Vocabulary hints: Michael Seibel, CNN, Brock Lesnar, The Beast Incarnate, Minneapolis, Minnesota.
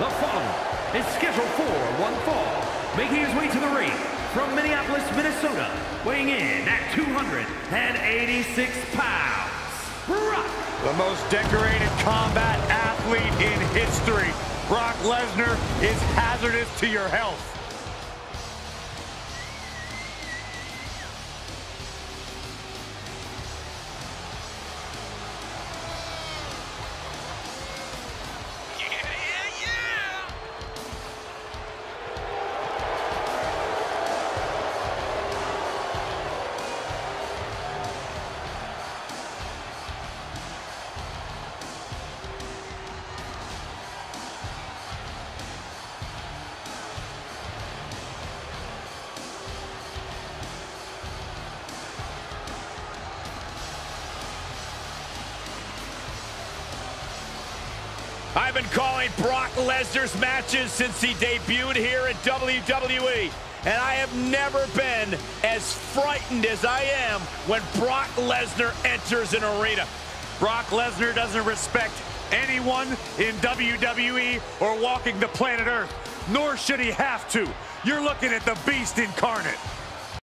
The following is scheduled for one fall, making his way to the ring from Minneapolis, Minnesota, weighing in at 286 pounds, Brock. The most decorated combat athlete in history, Brock Lesnar is hazardous to your health. I've been calling Brock Lesnar's matches since he debuted here in WWE, and I have never been as frightened as I am when Brock Lesnar enters an arena. Brock Lesnar doesn't respect anyone in WWE or walking the planet Earth, nor should he have to. You're looking at the Beast incarnate.